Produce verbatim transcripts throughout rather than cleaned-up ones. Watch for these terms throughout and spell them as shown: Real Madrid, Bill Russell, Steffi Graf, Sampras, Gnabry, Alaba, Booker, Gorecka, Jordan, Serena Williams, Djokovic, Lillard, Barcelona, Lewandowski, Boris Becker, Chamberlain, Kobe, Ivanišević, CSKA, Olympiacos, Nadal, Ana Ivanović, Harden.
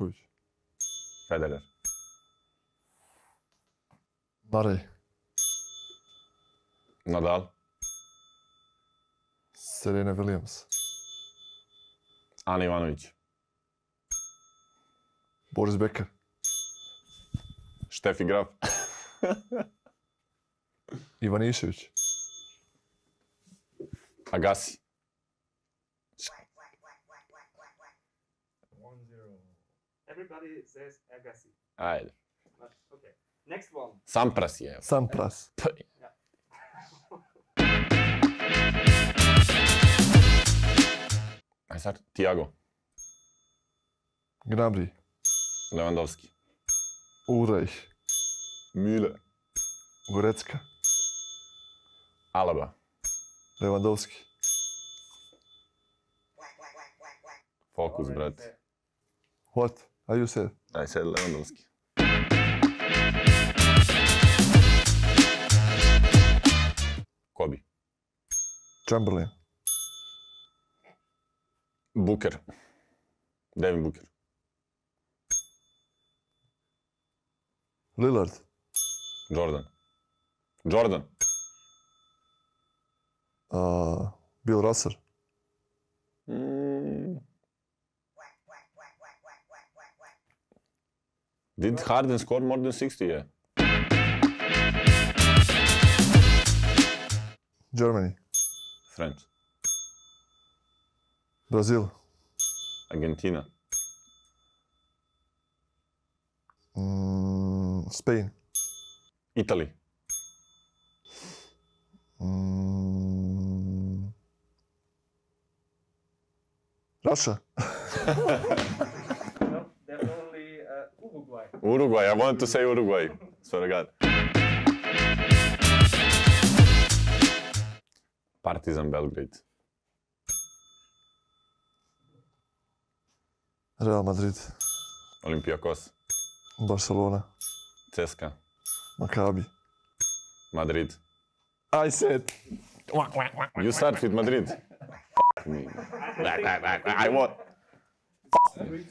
Djokovic? Federer. Murray. Nadal. Serena Williams. Ana Ivanović. Boris Becker. Steffi Graf. Ivanišević. Agassi. Everybody says Agassi. Ajde. Okay. Next one. Sampras je. Sampras. Yeah. Aj sad, Tiago. Gnabry. Lewandowski. Uraj. Müller. Gorecka. Alaba. Lewandowski. Fokus, brate. What? Are you said? I said Lewandowski. Kobe. Chamberlain. Booker. Devin Booker. Lillard. Jordan. Jordan. Uh, Bill Russell. Mm. Did Harden score more than sixty? Yeah. Germany. France. Brazil. Argentina. Mm, Spain. Italy. Mm, Russia. No, definitely uh, Uruguay. Uruguay. I wanted to say Uruguay. Swear to God. Partizan Belgrade. Real Madrid. Olympiacos. Barcelona. C S K A. Maccabi. Madrid. I said... You start with Madrid. F*** me. I, I, I, I won. F*** me.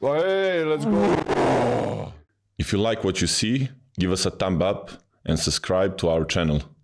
Well, hey, let's go. If you like what you see, give us a thumb up and subscribe to our channel.